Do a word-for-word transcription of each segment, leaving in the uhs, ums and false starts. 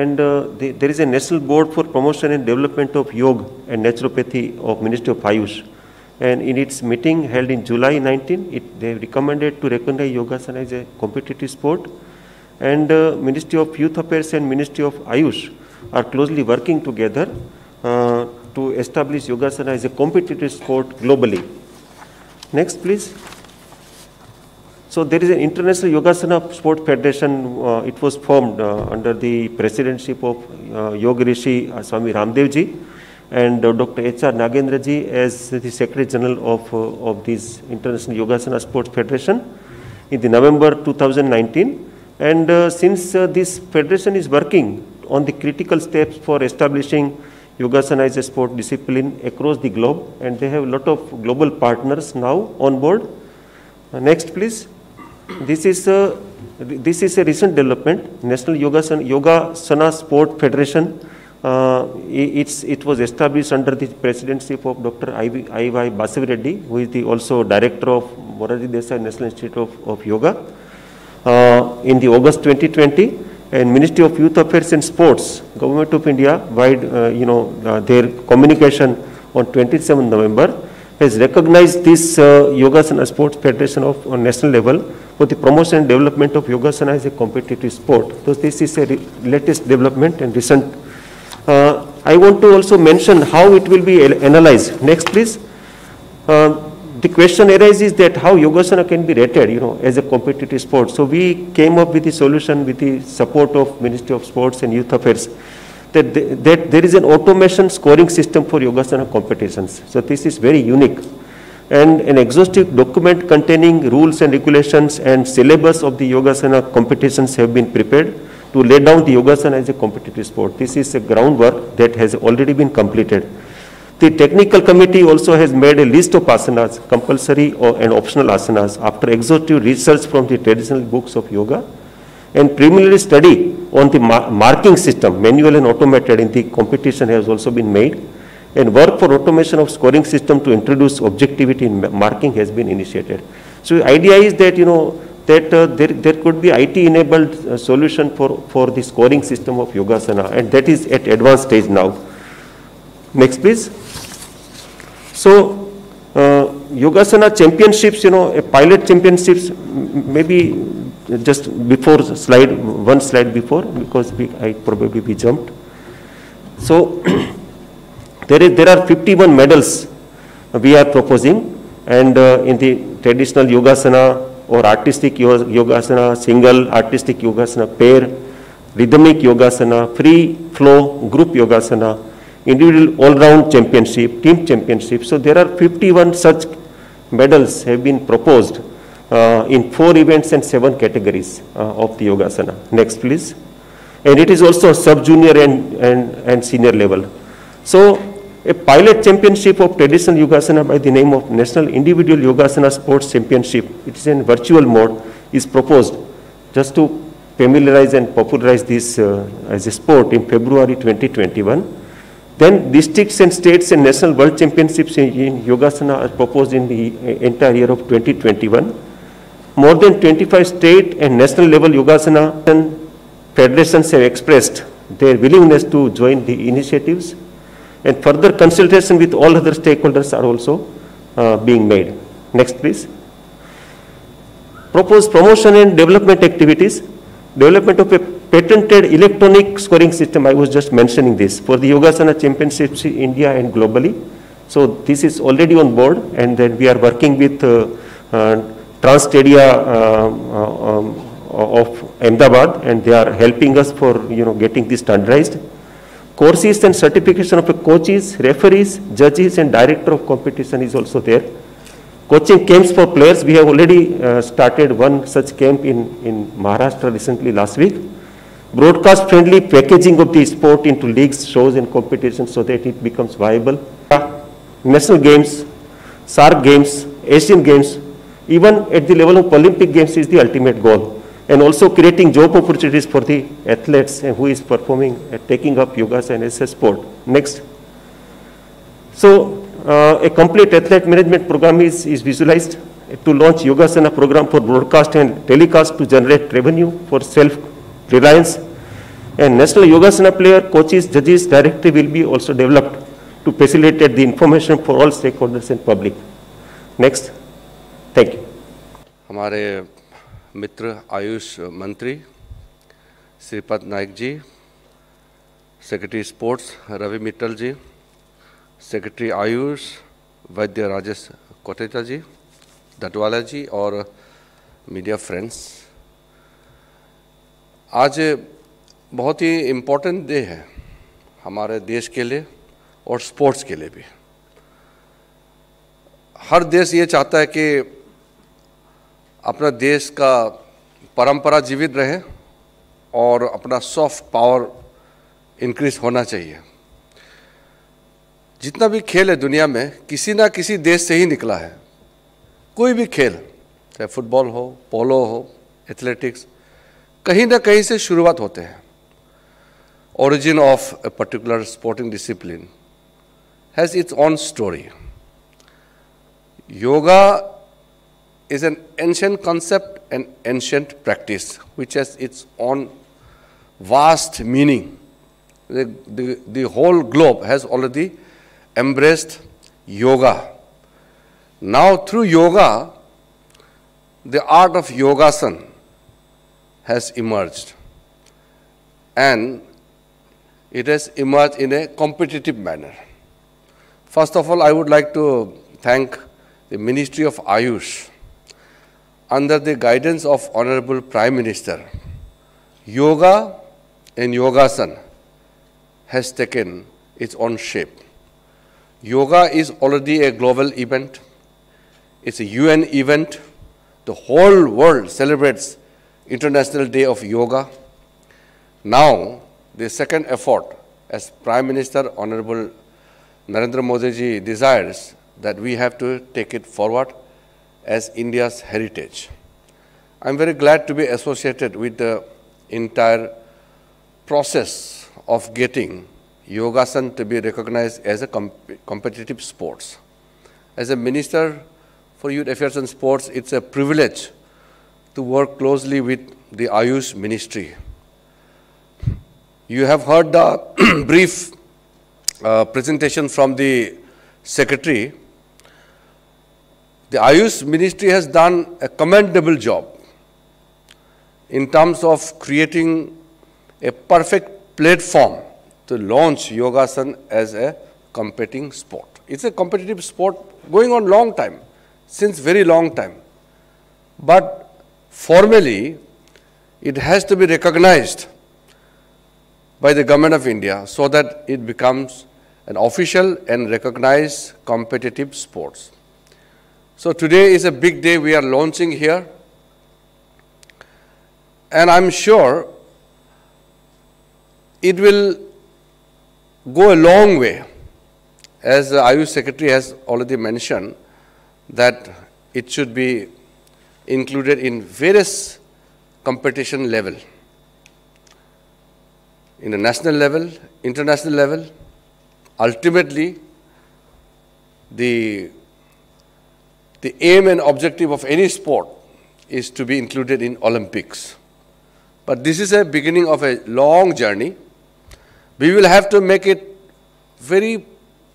and uh, the, there is a national board for promotion and development of yoga and naturopathy of Ministry of Ayush, and in its meeting held in July nineteen, it, they recommended to recognize Yogasana as a competitive sport, and uh, Ministry of Youth Affairs and Ministry of Ayush are closely working together uh, to establish Yogasana as a competitive sport globally. Next, please. So there is an International Yogasana Sports Federation. Uh, it was formed uh, under the presidency of uh, Yogi Rishi uh, Swami Ramdevji and uh, Doctor H. R. Nagendraji as the Secretary General of uh, of this International Yogasana Sports Federation in the November two thousand nineteen. And uh, since uh, this federation is working on the critical steps for establishing Yogasana as a sport discipline across the globe, and they have a lot of global partners now on board. Uh, next, please. This is a this is a recent development. National Yogasana Yogasana Sport Federation. Uh, it's it was established under the presidency of Doctor I. V. Basaviradi, who is the also director of Morarji Desai National Institute of, of Yoga. Uh, in the August twenty twenty, and Ministry of Youth Affairs and Sports, Government of India, wide uh, you know uh, their communication on twenty-seventh November. Has recognized this uh, Yogasana Sports Federation of on national level for the promotion and development of Yogasana as a competitive sport. So this is a latest development and recent. Uh, I want to also mention how it will be analyzed. Next, please. Uh, the question arises that how Yogasana can be rated, you know, as a competitive sport. So we came up with the solution with the support of Ministry of Sports and Youth Affairs. That, they, that there is an automation scoring system for Yogasana competitions. So this is very unique. And an exhaustive document containing rules and regulations and syllabus of the Yogasana competitions have been prepared to lay down the Yogasana as a competitive sport. This is a groundwork that has already been completed. The technical committee also has made a list of asanas, compulsory or, and optional asanas, after exhaustive research from the traditional books of yoga, and preliminary study on the mar marking system, manual and automated, in the competition has also been made, and work for automation of scoring system to introduce objectivity in marking has been initiated. So the idea is that you know that uh, there there could be I T enabled uh, solution for for the scoring system of Yogasana, and that is at advanced stage now. Next, please. So uh, Yogasana championships, you know a pilot championships, maybe just before slide, one slide before, because we, I probably we jumped. So there is there are fifty-one medals we are proposing, and uh, in the traditional Yogasana or artistic Yogasana, single artistic Yogasana, pair, rhythmic Yogasana, free flow, group Yogasana, individual all-round championship, team championship. So there are fifty-one such medals have been proposed. Uh, in four events and seven categories uh, of the Yogasana. Next, please. And it is also sub-junior and, and, and senior level. So, a pilot championship of traditional Yogasana by the name of National Individual Yogasana Sports Championship, it is in virtual mode, is proposed just to familiarize and popularize this uh, as a sport in February twenty twenty-one. Then districts and states and national world championships in, in Yogasana are proposed in the uh, entire year of twenty twenty-one. More than twenty-five state and national level Yogasana and federations have expressed their willingness to join the initiatives, and further consultation with all other stakeholders are also uh, being made. Next, please. Proposed promotion and development activities. Development of a patented electronic scoring system, I was just mentioning this, for the Yogasana championships in India and globally. So this is already on board, and then we are working with uh, uh, Transstadia uh, uh, um, of Ahmedabad, and they are helping us for you know getting this standardized. Courses and certification of coaches, referees, judges, and director of competition is also there. Coaching camps for players, we have already uh, started one such camp in, in Maharashtra recently last week. Broadcast friendly packaging of the sport into leagues, shows, and competitions so that it becomes viable. National games, S A R C games, Asian games, even at the level of Olympic Games is the ultimate goal, and also creating job opportunities for the athletes who is performing and taking up Yogasana as a sport. Next. So uh, a complete athlete management program is, is visualized to launch Yogasana program for broadcast and telecast to generate revenue for self-reliance. A national yogasana player, coaches, judges, directory will be also developed to facilitate the information for all stakeholders and public. Next, thank you. हमारे मित्र आयुष मंत्री Shripad Naik ji, secretary sports Ravi Mittal ji, secretary Ayush Vaidya Rajesh Kotecha जी, दटवाला जी और media friends, आज बहुत ही important day है हमारे देश के लिए और स्पोर्ट्स के लिए भी। हर देश ये चाहता है कि अपना देश का परंपरा जीवित रहे और अपना सॉफ्ट पावर इंक्रीज होना चाहिए। जितना भी खेल है दुनिया में किसी ना किसी देश से ही निकला है, कोई भी खेल, चाहे फुटबॉल हो, पोलो हो, एथलेटिक्स, कहीं ना कहीं से शुरुआत होते हैं। origin of a particular sporting discipline has its own story. Yoga is an ancient concept and ancient practice which has its own vast meaning. The, the, the whole globe has already embraced yoga. Now through yoga, the art of yogasana has emerged, and it has emerged in a competitive manner. First of all, I would like to thank the Ministry of Ayush. Under the guidance of Honorable Prime Minister, yoga and yogasana has taken its own shape. Yoga is already a global event. It's a U N event. The whole world celebrates International Day of Yoga. Now, the second effort, as Prime Minister Honorable Narendra Modi ji desires, that we have to take it forward as India's heritage. I am very glad to be associated with the entire process of getting yogasana to be recognized as a comp competitive sports. As a Minister for Youth Affairs and Sports, it's a privilege to work closely with the Ayush Ministry. You have heard the brief uh, presentation from the Secretary. The Ayush Ministry has done a commendable job in terms of creating a perfect platform to launch yogasana as a competing sport. It's a competitive sport going on long time, since very long time. But formally, it has to be recognized by the Government of India so that it becomes an official and recognized competitive sports. So today is a big day we are launching here, and I'm sure it will go a long way. As the Ayush Secretary has already mentioned, that it should be included in various competition level. In the national level, international level, ultimately the, the aim and objective of any sport is to be included in Olympics. But this is a beginning of a long journey. We will have to make it very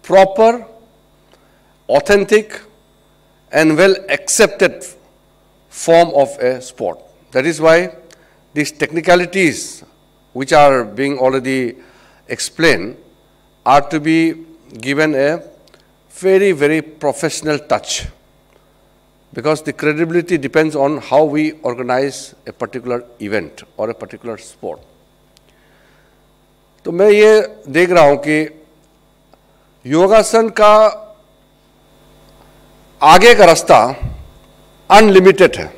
proper, authentic and well accepted form of a sport. That is why these technicalities which are being already explained are to be given a very, very professional touch, because the credibility depends on how we organize a particular event or a particular sport. तो मैं ये देख रहा हूँ कि योगासन का आगे का रास्ता अनलिमिटेड है,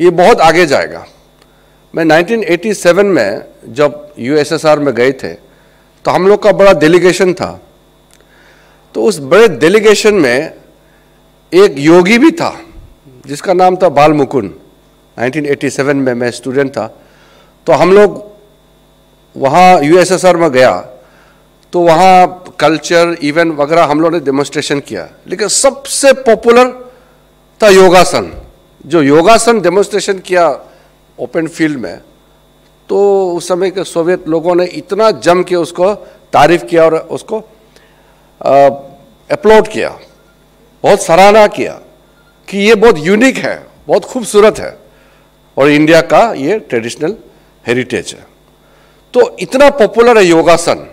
ये बहुत आगे जाएगा। मैं उन्नीस सौ सत्तासी में जब यूएसएसआर में गए थे तो हम लोग का बड़ा डेलीगेशन था, तो उस बड़े डेलीगेशन में एक योगी भी था जिसका नाम था बाल मुकुंद। उन्नीस सौ सत्तासी में मैं स्टूडेंट था, तो हम लोग वहाँ यूएसएसआर में गया तो वहाँ कल्चर इवेंट वगैरह हम लोग ने डेमोन्स्ट्रेशन किया, लेकिन सबसे पॉपुलर था योगासन। जो योगासन डेमोन्स्ट्रेशन किया ओपन फील्ड में, तो उस समय के सोवियत लोगों ने इतना जम के उसको तारीफ किया और उसको अपलोड किया, बहुत सराहना किया कि ये बहुत यूनिक है, बहुत खूबसूरत है और इंडिया का ये ट्रेडिशनल हेरिटेज है। तो इतना पॉपुलर है योगासन,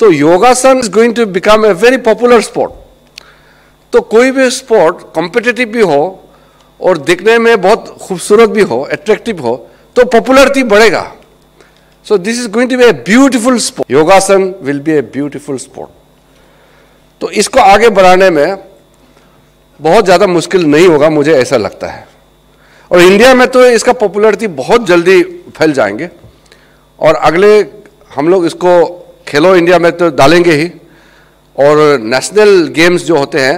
तो yogasana is going to become a very popular sport. तो कोई भी स्पोर्ट कॉम्पिटिटिव भी हो और दिखने में बहुत खूबसूरत भी हो, अट्रैक्टिव हो, तो पॉपुलरिटी बढ़ेगा। So this is going to be a beautiful sport, yogasana will be a beautiful sport. तो इसको आगे बढ़ाने में बहुत ज़्यादा मुश्किल नहीं होगा, मुझे ऐसा लगता है। और इंडिया में तो इसका पॉपुलरिटी बहुत जल्दी फैल जाएंगे और अगले हम लोग इसको खेलो इंडिया में तो डालेंगे ही और नेशनल गेम्स जो होते हैं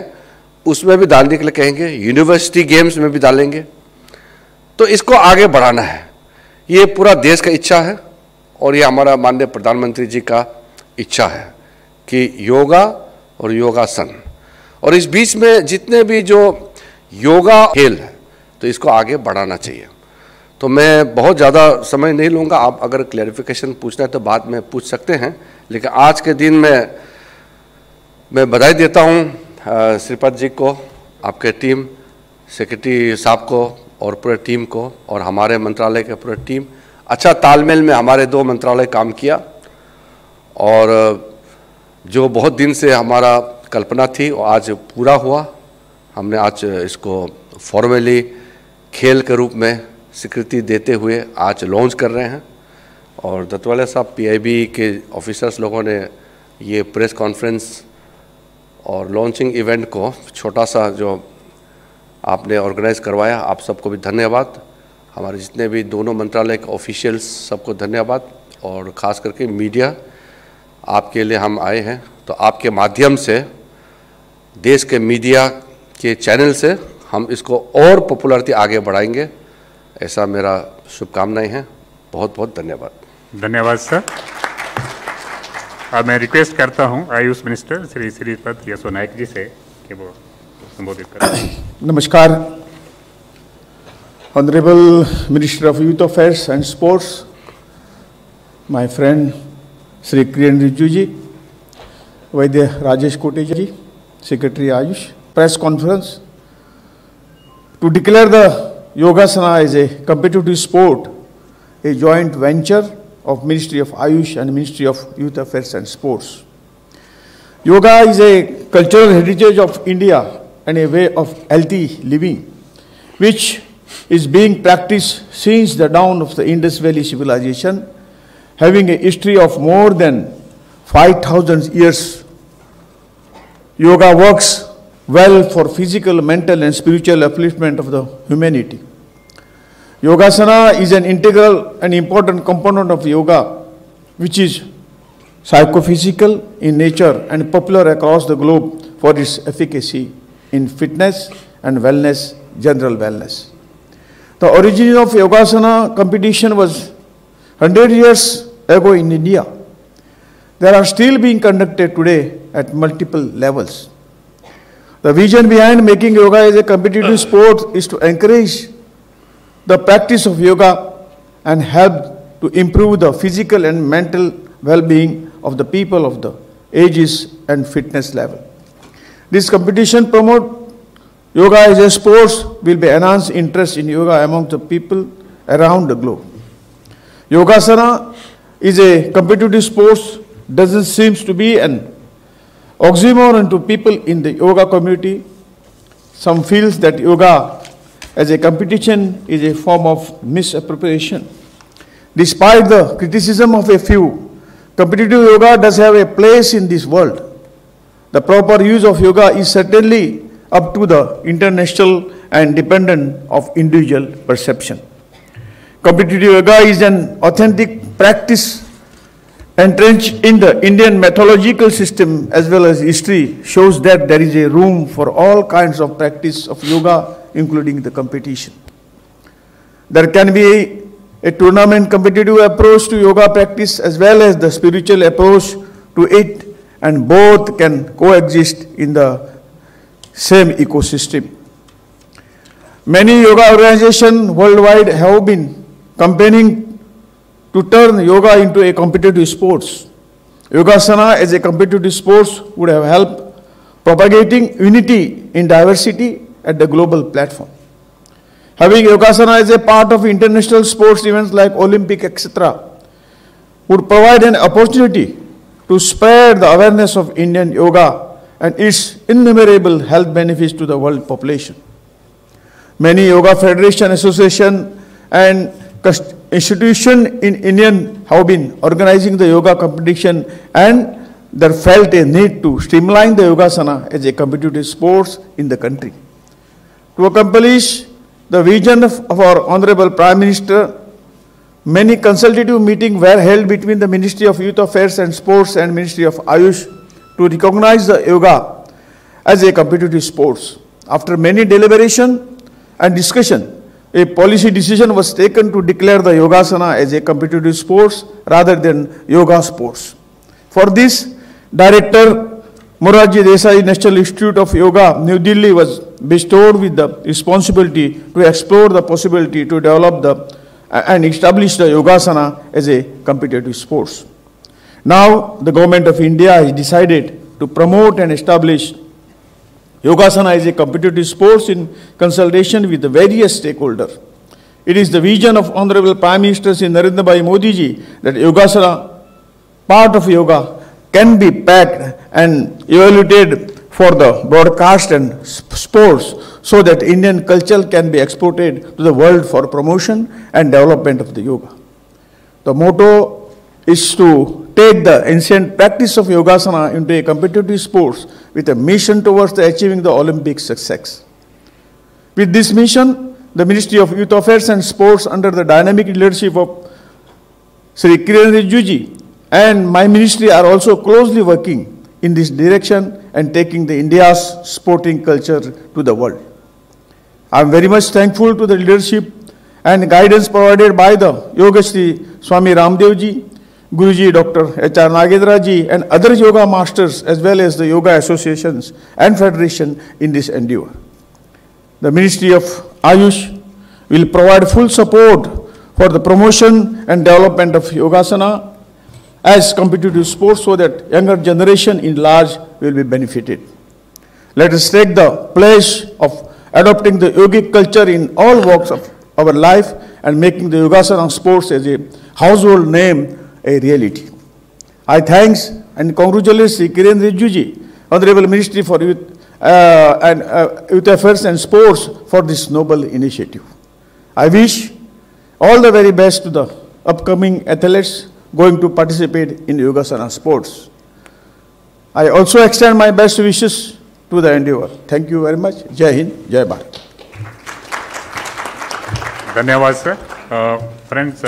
उसमें भी डालने के लिए कहेंगे, यूनिवर्सिटी गेम्स में भी डालेंगे। तो इसको आगे बढ़ाना है, ये पूरा देश का इच्छा है और ये हमारा माननीय प्रधानमंत्री जी का इच्छा है कि योगा और योगासन, और इस बीच में जितने भी जो योगा खेल है तो इसको आगे बढ़ाना चाहिए। तो मैं बहुत ज़्यादा समय नहीं लूँगा, आप अगर क्लैरिफिकेशन पूछना है तो बाद में पूछ सकते हैं, लेकिन आज के दिन में मैं बधाई देता हूँ श्रीपद जी को, आपके टीम, सेक्रेटरी साहब को और पूरे टीम को, और हमारे मंत्रालय के पूरे टीम। अच्छा तालमेल में हमारे दो मंत्रालय काम किया और जो बहुत दिन से हमारा कल्पना थी और आज पूरा हुआ। हमने आज इसको फॉर्मली खेल के रूप में स्वीकृति देते हुए आज लॉन्च कर रहे हैं। और दत्तवाले साहब पीआईबी के ऑफिसर्स लोगों ने ये प्रेस कॉन्फ्रेंस और लॉन्चिंग इवेंट को छोटा सा जो आपने ऑर्गेनाइज करवाया, आप सबको भी धन्यवाद। हमारे जितने भी दोनों मंत्रालय के ऑफिशियल्स सबको धन्यवाद, और ख़ास करके मीडिया, आपके लिए हम आए हैं। तो आपके माध्यम से देश के मीडिया के चैनल से हम इसको और पॉपुलरिटी आगे बढ़ाएंगे, ऐसा मेरा शुभकामनाएं हैं। बहुत बहुत धन्यवाद। धन्यवाद सर। अब मैं रिक्वेस्ट करता हूं आयुष मिनिस्टर श्री श्रीपद यसो नाइक जी से कि वो संबोधित करें। नमस्कार honourable minister of youth affairs and sports, my friend Shri Kiren Rijiju ji, Vaidya Rajesh Kotecha ji, secretary Ayush, press conference to declare the Yogasana as a competitive sport, a joint venture of Ministry of Ayush and Ministry of Youth Affairs and Sports. Yoga is a cultural heritage of India and a way of healthy living, which is being practiced since the dawn of the Indus Valley civilization, having a history of more than five thousand years. Yoga works well for physical, mental and spiritual upliftment of the humanity. Yogasana is an integral and important component of yoga, which is psychophysical in nature and popular across the globe for its efficacy in fitness and wellness, general wellness. The origin of Yogasana competition was one hundred years ago in India. They are still being conducted today at multiple levels. The vision behind making yoga as a competitive sport is to encourage the practice of yoga and help to improve the physical and mental well-being of the people of the ages and fitness level. This competition promote yoga as a sport will be enhanced interest in yoga among the people around the globe. Yogasana is a competitive sport doesn't seem to be an oxymoron to people in the yoga community. Some feels that yoga as a competition is a form of misappropriation. Despite the criticism of a few, competitive yoga does have a place in this world. The proper use of yoga is certainly up to the international and dependent of individual perception. Competitive yoga is an authentic practice entrenched in the Indian mythological system as well as history, shows that there is a room for all kinds of practice of yoga, including the competition. There can be a tournament competitive approach to yoga practice as well as the spiritual approach to it, and both can coexist in the same ecosystem. Many yoga organizations worldwide have been campaigning to turn yoga into a competitive sports. Yogasana as a competitive sports would have helped propagating unity in diversity at the global platform. Having Yogasana as a part of international sports events like Olympic, et cetera, would provide an opportunity to spread the awareness of Indian yoga and its innumerable health benefits to the world population. Many yoga federation, association, and institution in India have been organizing the yoga competition, and there felt a need to streamline the Yogasana as a competitive sports in the country. To accomplish the vision of our Honorable Prime Minister, many consultative meetings were held between the Ministry of Youth Affairs and Sports and Ministry of Ayush to recognize the yoga as a competitive sports. After many deliberation and discussion, a policy decision was taken to declare the Yogasana as a competitive sports rather than yoga sports. For this, Director Morarji Desai National Institute of Yoga, New Delhi, was bestowed with the responsibility to explore the possibility to develop the and establish the Yogasana as a competitive sports. Now, the Government of India has decided to promote and establish Yogasana as a competitive sports in consultation with the various stakeholders. It is the vision of Honorable Prime Minister Narendra Bhai Modi ji that Yogasana, part of yoga, can be packed and evaluated for the broadcast and sports, so that Indian culture can be exported to the world for promotion and development of the yoga. The motto is to take the ancient practice of Yogasana into a competitive sports with a mission towards the achieving the Olympic success. With this mission, the Ministry of Youth Affairs and Sports, under the dynamic leadership of Sri Kiren Rijiju, and my ministry are also closely working in this direction and taking the India's sporting culture to the world. I am very much thankful to the leadership and guidance provided by the Yogi Rishi Swami Ramdevji, Guruji Doctor H R Nagendraji, and other yoga masters, as well as the yoga associations and federation in this endeavor. The Ministry of Ayush will provide full support for the promotion and development of Yogasana as competitive sports, so that younger generation in large will be benefited. Let us take the pledge of adopting the yogic culture in all walks of our life and making the Yogasana sports as a household name a reality. I thanks and congratulate Sri Kiren Rijiju, Honorable Ministry for Youth, uh, and, uh, Youth Affairs and Sports, for this noble initiative. I wish all the very best to the upcoming athletes going to participate in Yogasana sports. I also extend my best wishes to the endeavor. Thank you very much. Jai Hind, Jai Bharat. धन्यवाद sir. Friends,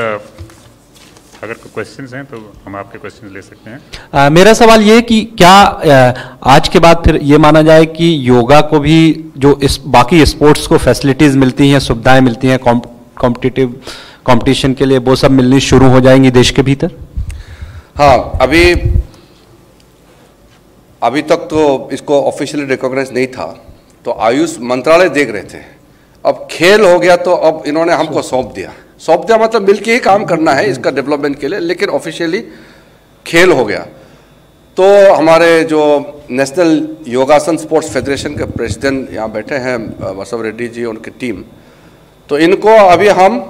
अगर कोई questions हैं तो हम आपके questions ले सकते हैं. uh, मेरा सवाल ये कि क्या uh, आज के बाद फिर ये माना जाए कि योगा को भी जो इस बाकी स्पोर्ट्स को फैसिलिटीज मिलती हैं, सुविधाएं मिलती हैं कॉम्पिटिटिव कंपटीशन के लिए, वो सब मिलनी शुरू हो जाएंगी देश के भीतर? हाँ, अभी अभी तक तो इसको ऑफिशियली रिकॉग्नाइज नहीं था, तो आयुष मंत्रालय देख रहे थे. अब खेल हो गया तो अब इन्होंने हमको सौंप दिया. सौंप दिया मतलब मिलके ही काम करना है इसका डेवलपमेंट के लिए, लेकिन ऑफिशियली खेल हो गया. तो हमारे जो नेशनल योगासन स्पोर्ट्स फेडरेशन के प्रेसिडेंट यहाँ बैठे हैं वसव रेड्डी जी, उनकी टीम, तो इनको अभी हम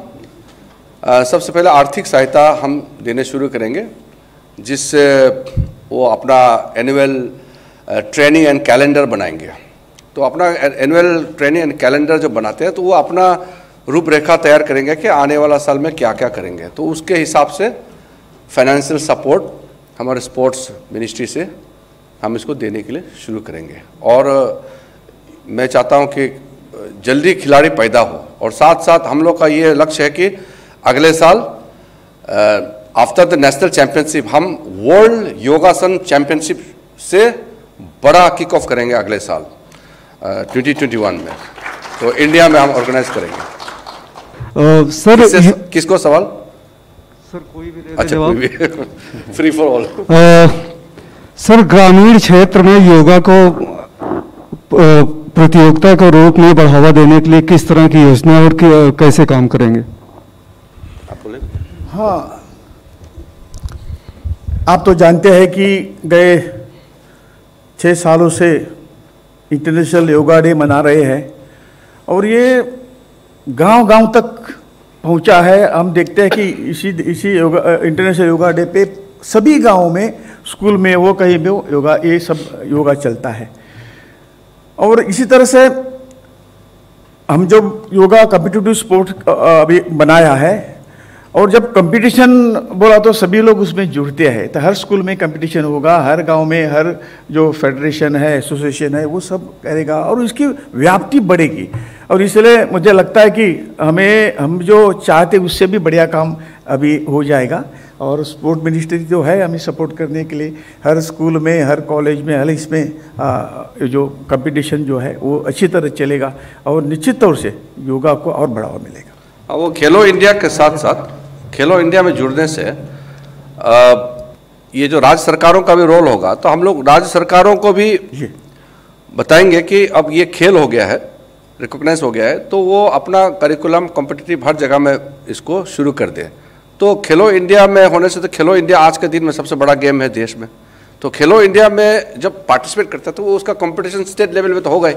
Uh, सबसे पहले आर्थिक सहायता हम देने शुरू करेंगे, जिससे वो अपना एनुअल ट्रेनिंग एंड कैलेंडर बनाएंगे. तो अपना एनुअल ट्रेनिंग एंड कैलेंडर जब बनाते हैं तो वो अपना रूपरेखा तैयार करेंगे कि आने वाला साल में क्या क्या करेंगे. तो उसके हिसाब से फाइनेंशियल सपोर्ट हमारे स्पोर्ट्स मिनिस्ट्री से हम इसको देने के लिए शुरू करेंगे. और मैं चाहता हूँ कि जल्दी खिलाड़ी पैदा हो, और साथ साथ हम लोग का ये लक्ष्य है कि अगले साल आफ्टर द नेशनल चैंपियनशिप हम वर्ल्ड योगासन चैंपियनशिप से बड़ा किक ऑफ करेंगे अगले साल ट्वेंटी ट्वेंटी वन में. तो इंडिया में हम ऑर्गेनाइज करेंगे. सर uh, किसको सवाल? सर कोई भी, अच्छा कोई भी फ्री फॉर ऑल. सर, ग्रामीण क्षेत्र में योगा को प्रतियोगिता के रूप में बढ़ावा देने के लिए किस तरह की योजना और कैसे काम करेंगे? हाँ, आप तो जानते हैं कि गए छः सालों से इंटरनेशनल योगा डे मना रहे हैं और ये गांव-गांव तक पहुंचा है। हम देखते हैं कि इसी इसी योगा इंटरनेशनल योगा डे पे सभी गांवों में, स्कूल में वो कहीं भी योगा, ये सब योगा चलता है। और इसी तरह से हम जब योगा कॉम्पिटिटिव स्पोर्ट अभी बनाया है और जब कंपटीशन बोला तो सभी लोग उसमें जुड़ते हैं, तो हर स्कूल में कंपटीशन होगा, हर गांव में, हर जो फेडरेशन है, एसोसिएशन है, वो सब करेगा और इसकी व्याप्ति बढ़ेगी। और इसलिए मुझे लगता है कि हमें हम जो चाहते उससे भी बढ़िया काम अभी हो जाएगा। और स्पोर्ट मिनिस्ट्री जो है हमें सपोर्ट करने के लिए हर स्कूल में, हर कॉलेज में, हर इसमें आ, जो कंपटीशन जो है वो अच्छी तरह चलेगा और निश्चित तौर से योगा को और बढ़ावा मिलेगा। वो खेलो इंडिया के साथ साथ खेलो इंडिया में जुड़ने से आ, ये जो राज्य सरकारों का भी रोल होगा, तो हम लोग राज्य सरकारों को भी बताएंगे कि अब ये खेल हो गया है, रिकॉग्नाइज हो गया है, तो वो अपना करिकुलम कॉम्पिटिटिव हर जगह में इसको शुरू कर दें। तो खेलो इंडिया में होने से, तो खेलो इंडिया आज के दिन में सबसे बड़ा गेम है देश में, तो खेलो इंडिया में जब पार्टिसिपेट करता है तो वो उसका कंपटीशन स्टेट लेवल में तो होगा ही,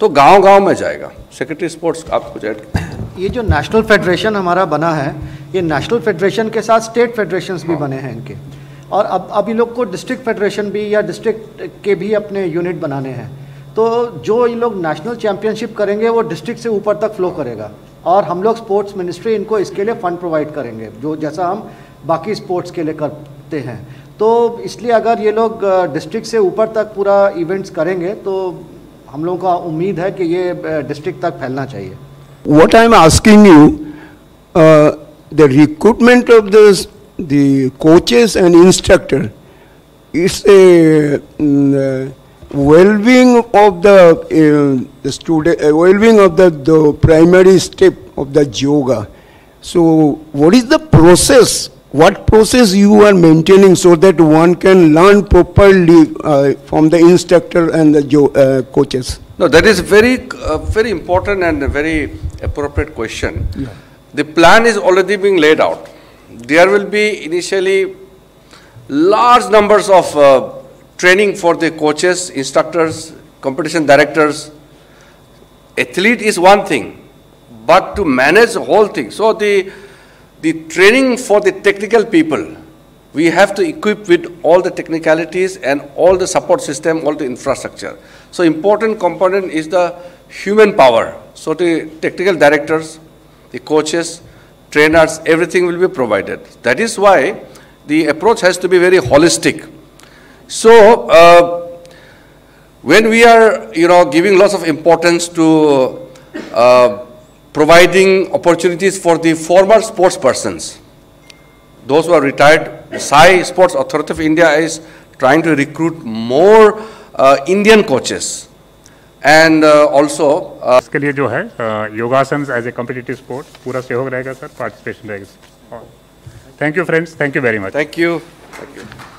तो गांव गांव में जाएगा। सेक्रेटरी स्पोर्ट्स आपको कुछ? ये जो नेशनल फेडरेशन हमारा बना है, ये नेशनल फेडरेशन के साथ स्टेट फेडरेशन भी बने हैं इनके, और अब अब इन लोग को डिस्ट्रिक्ट फेडरेशन भी या डिस्ट्रिक्ट के भी अपने यूनिट बनाने हैं। तो जो ये लोग नेशनल चैम्पियनशिप करेंगे वो डिस्ट्रिक्ट से ऊपर तक फ्लो करेगा और हम लोग स्पोर्ट्स मिनिस्ट्री इनको इसके लिए फ़ंड प्रोवाइड करेंगे, जो जैसा हम बाकी स्पोर्ट्स के लिए करते हैं। तो इसलिए अगर ये लोग डिस्ट्रिक्ट से ऊपर तक पूरा इवेंट्स करेंगे तो हम लोगों का उम्मीद है कि ये डिस्ट्रिक्ट तक फैलना चाहिए। What I am asking you, the recruitment of this the coaches and instructor, it's a well-being of the uh, student, uh, well-being of the, the primary step of the yoga. So what is the process, what process you are maintaining so that one can learn properly uh, from the instructor and the uh, coaches? No, that is very uh, very important and a very appropriate question. Yeah. The plan is already being laid out. There will be initially large numbers of uh, training for the coaches, instructors, competition directors. Athlete is one thing, but to manage the whole thing. So the, the training for the technical people, we have to equip with all the technicalities and all the support system, all the infrastructure. So important component is the human power. So the technical directors, the coaches, trainers, everything will be provided. That is why the approach has to be very holistic. So, uh, when we are, you know, giving lots of importance to uh, providing opportunities for the former sports persons, those who are retired, the S A I Sports Authority of India is trying to recruit more uh, Indian coaches and uh, also... Uh, इसके लिए जो है, uh, yogasan as a competitive sport, पूरा सहयोग रहेगा sir, participation रहेगा। Thank you friends, thank you very much. Thank you. Thank you.